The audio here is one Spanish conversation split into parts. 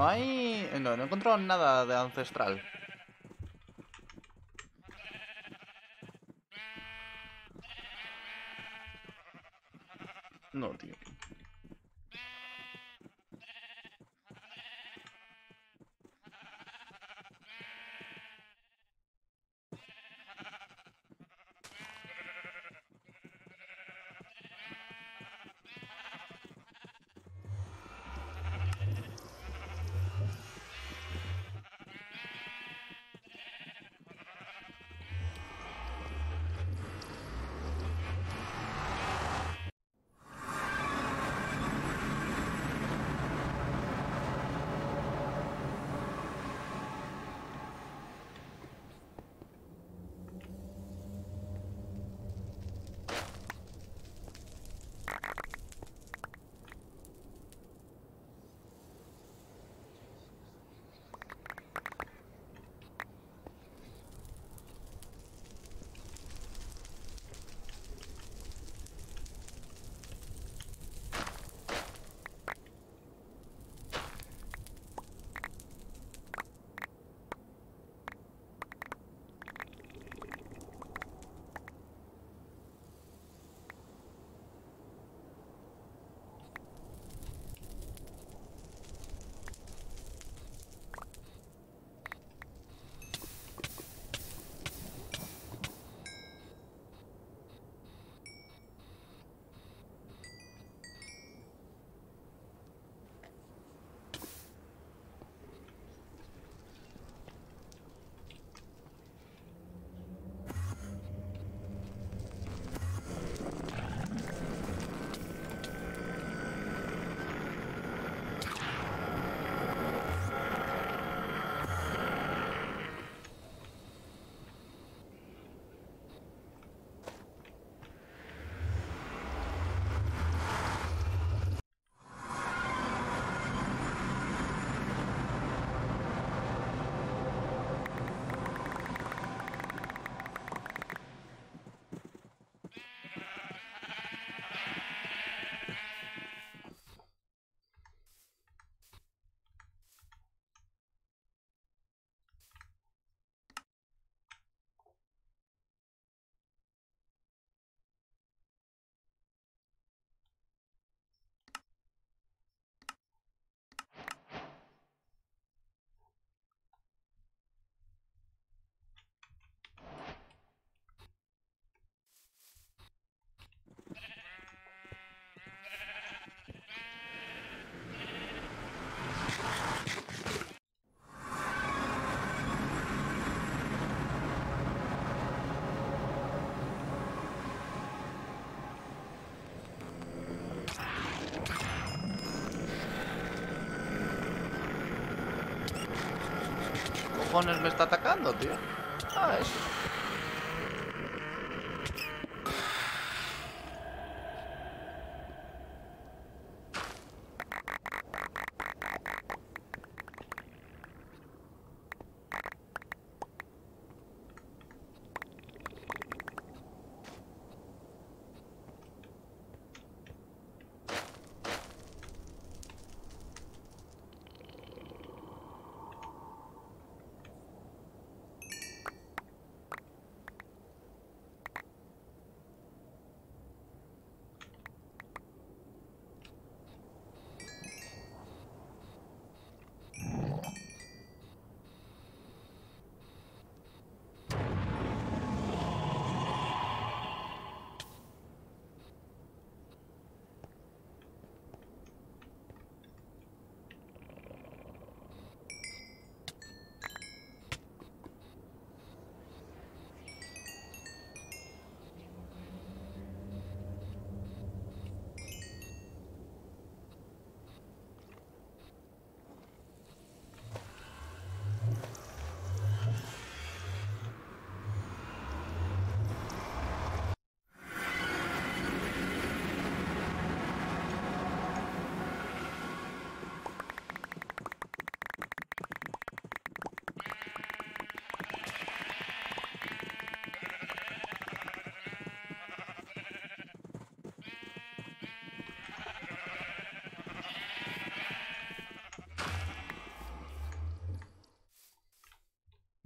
No hay... No he encontrado nada de ancestral. No, tío. ¿Qué cojones me está atacando, tío? Ah, eso.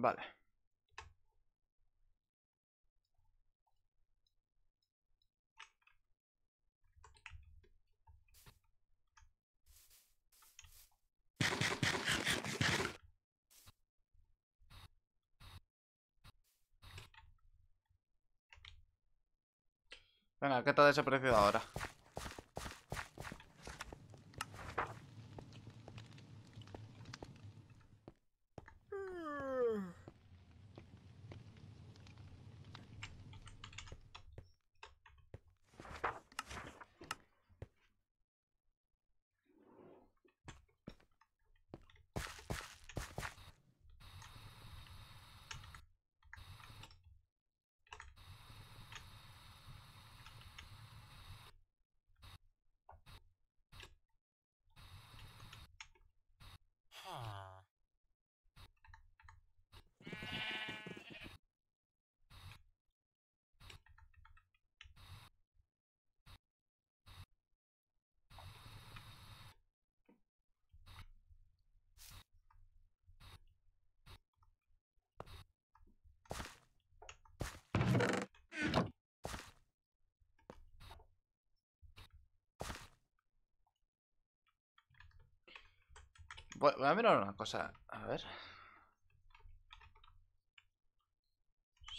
Vale. Venga, ¿qué te ha desaparecido ahora? Voy a mirar una cosa, a ver.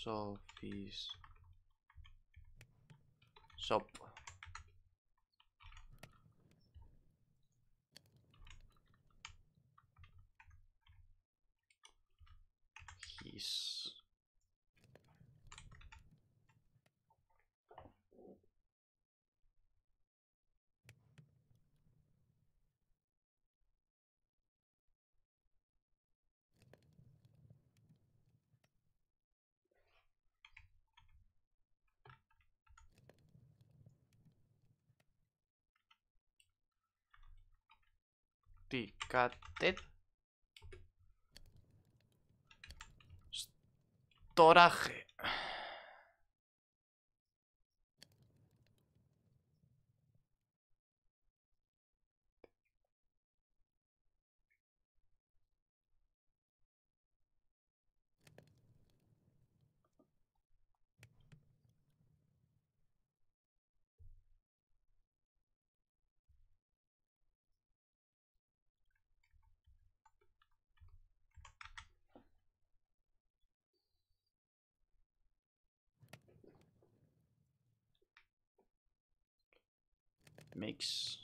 Sofis. Sop. His. Ticatet Storaje. Mix.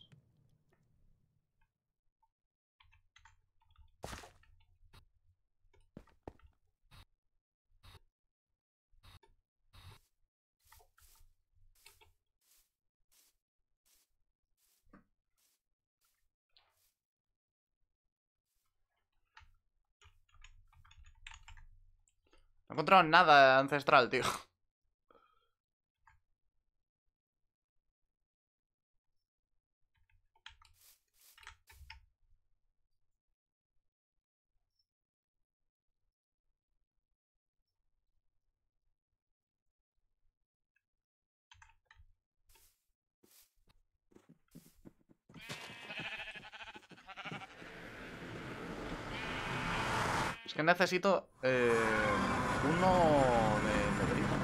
No he encontrado nada ancestral, tío. Que necesito uno de Netherita.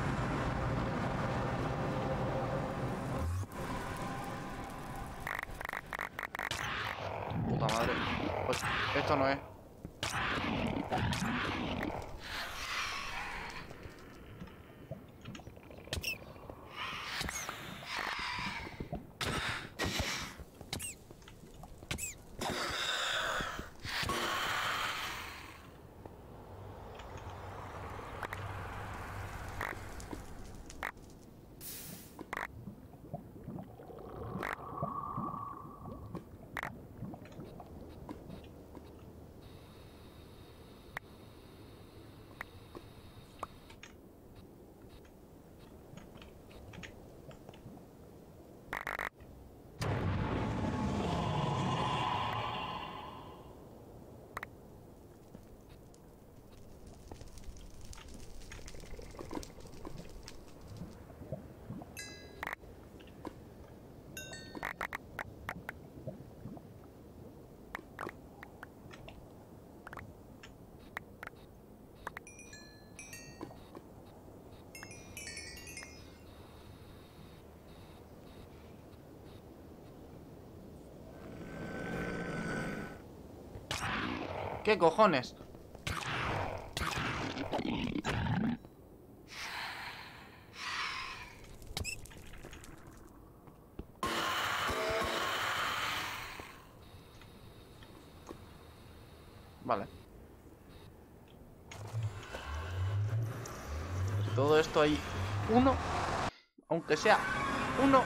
Puta madre. Pues esto no es. ¿Qué cojones? Vale. Todo esto hay uno, aunque sea uno.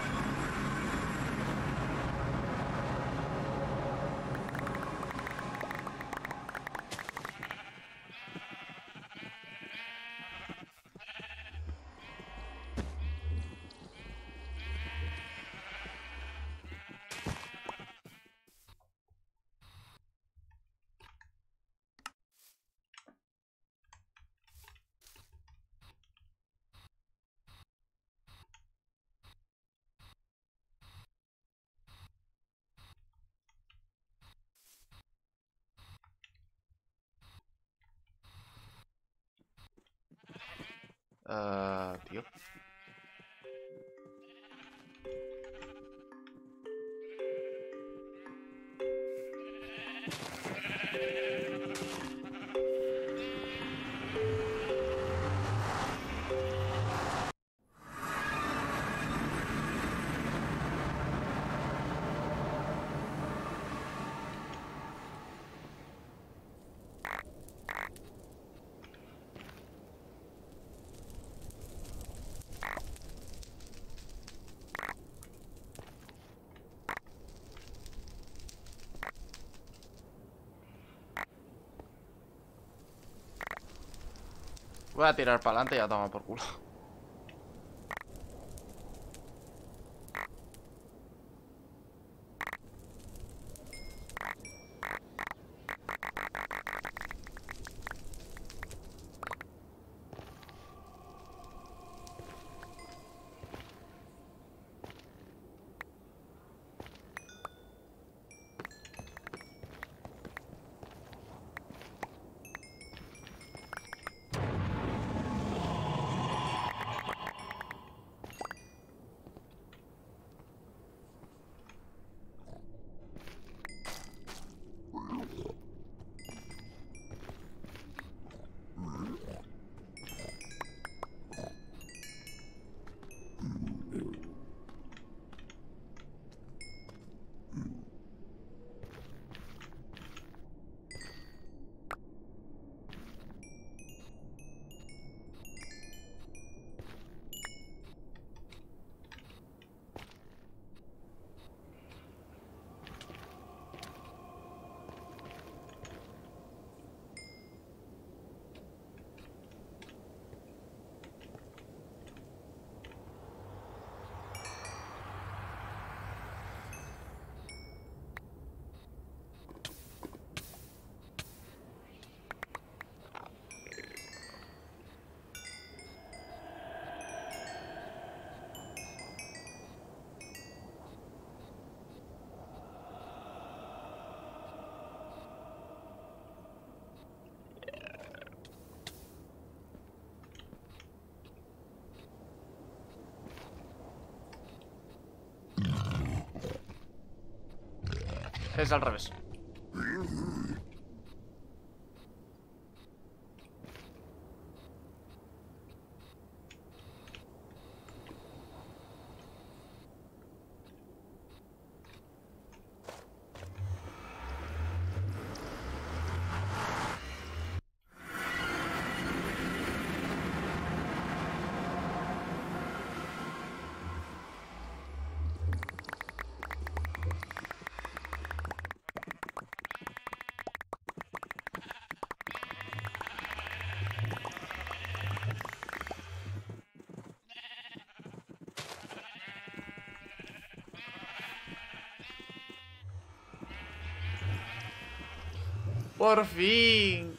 Tío. Voy a tirar para adelante y a tomar por culo. Es al revés. Por fin.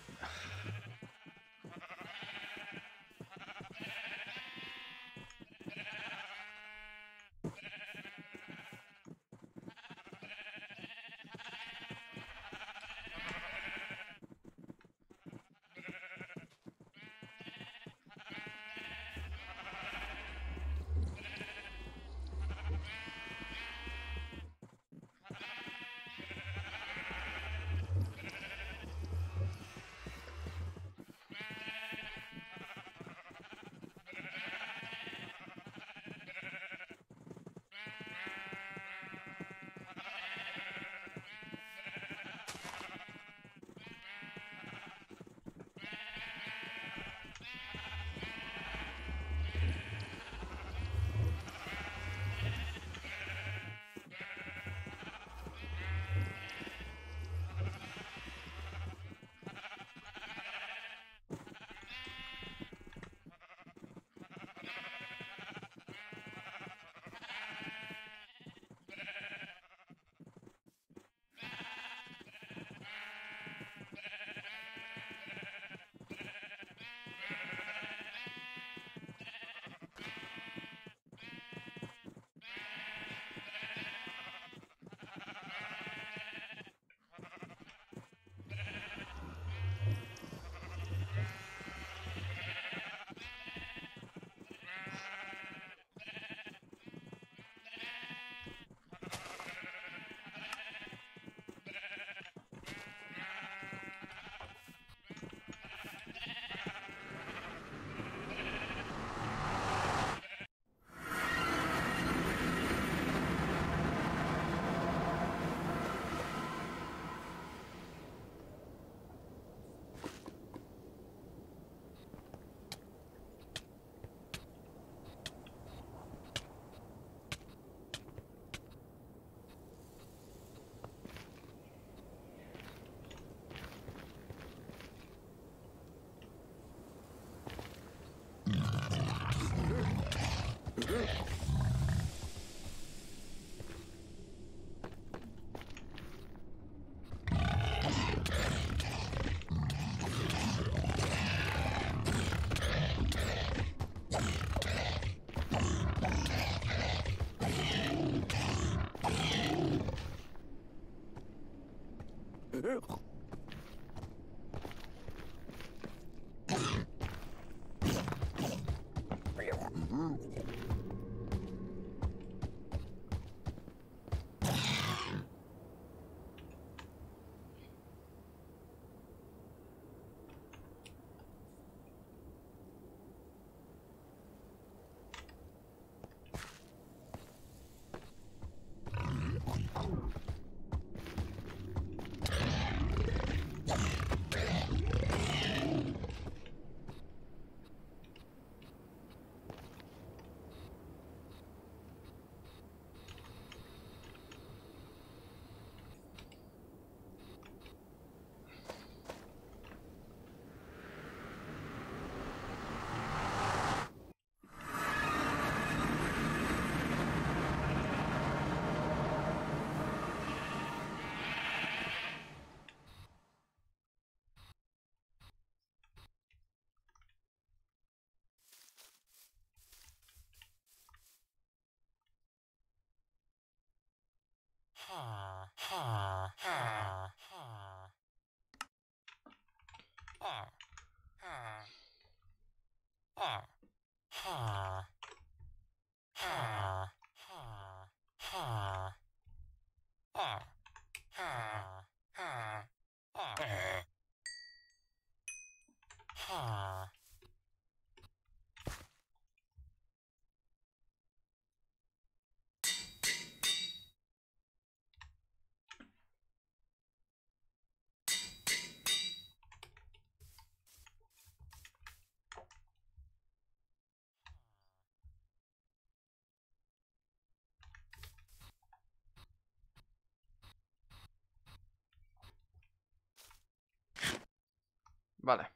Vale.